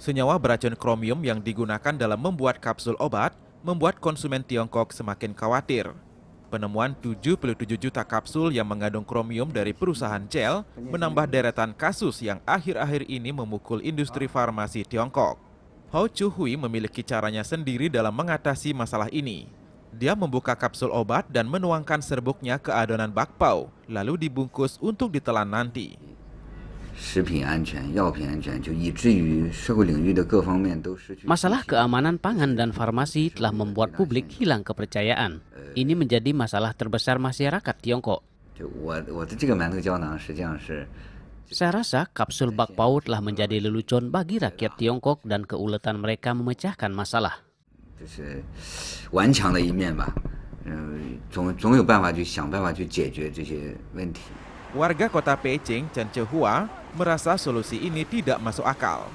Senyawa beracun kromium yang digunakan dalam membuat kapsul obat membuat konsumen Tiongkok semakin khawatir. Penemuan 77 juta kapsul yang mengandung kromium dari perusahaan Shell menambah deretan kasus yang akhir-akhir ini memukul industri farmasi Tiongkok. Hou Zhuhui memiliki caranya sendiri dalam mengatasi masalah ini. Dia membuka kapsul obat dan menuangkan serbuknya ke adonan bakpao, lalu dibungkus untuk ditelan nanti. Masalah keamanan pangan dan farmasi telah membuat publik hilang kepercayaan. Ini menjadi masalah terbesar masyarakat Tiongkok. Saya rasa kapsul bakpao telah menjadi lelucon bagi rakyat Tiongkok dan keuletan mereka memecahkan masalah. Warga kota Beijing, Chen Zhihua, merasa solusi ini tidak masuk akal.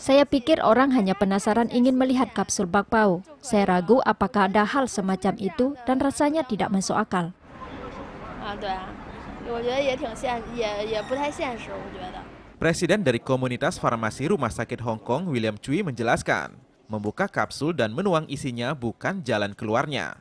Saya pikir orang hanya penasaran ingin melihat kapsul bakpao. Saya ragu apakah ada hal semacam itu dan rasanya tidak masuk akal. Presiden dari komunitas farmasi rumah sakit Hong Kong, William Chui, menjelaskan, membuka kapsul dan menuang isinya bukan jalan keluarnya.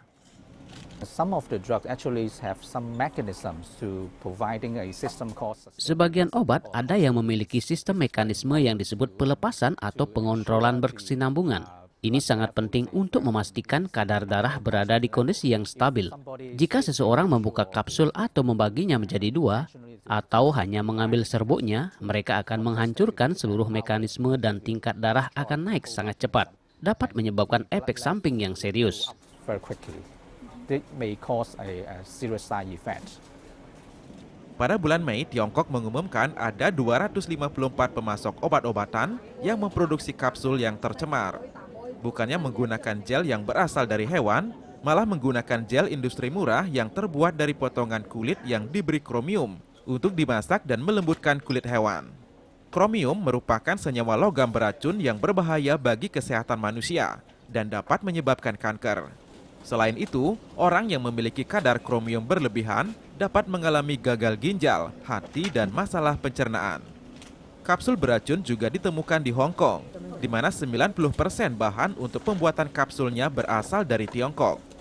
Sebagian obat ada yang memiliki sistem mekanisme yang disebut pelepasan atau pengontrolan berkesinambungan. Ini sangat penting untuk memastikan kadar darah berada di kondisi yang stabil. Jika seseorang membuka kapsul atau membaginya menjadi dua, atau hanya mengambil serbuknya, mereka akan menghancurkan seluruh mekanisme dan tingkat darah akan naik sangat cepat, dapat menyebabkan efek samping yang serius. Pada bulan Mei, Tiongkok mengumumkan ada 254 pemasok obat-obatan yang memproduksi kapsul yang tercemar. Bukannya menggunakan gel yang berasal dari hewan, malah menggunakan gel industri murah yang terbuat dari potongan kulit yang diberi kromium untuk dimasak dan melembutkan kulit hewan. Kromium merupakan senyawa logam beracun yang berbahaya bagi kesehatan manusia dan dapat menyebabkan kanker. Selain itu, orang yang memiliki kadar kromium berlebihan dapat mengalami gagal ginjal, hati, dan masalah pencernaan. Kapsul beracun juga ditemukan di Hong Kong, di mana 90% bahan untuk pembuatan kapsulnya berasal dari Tiongkok.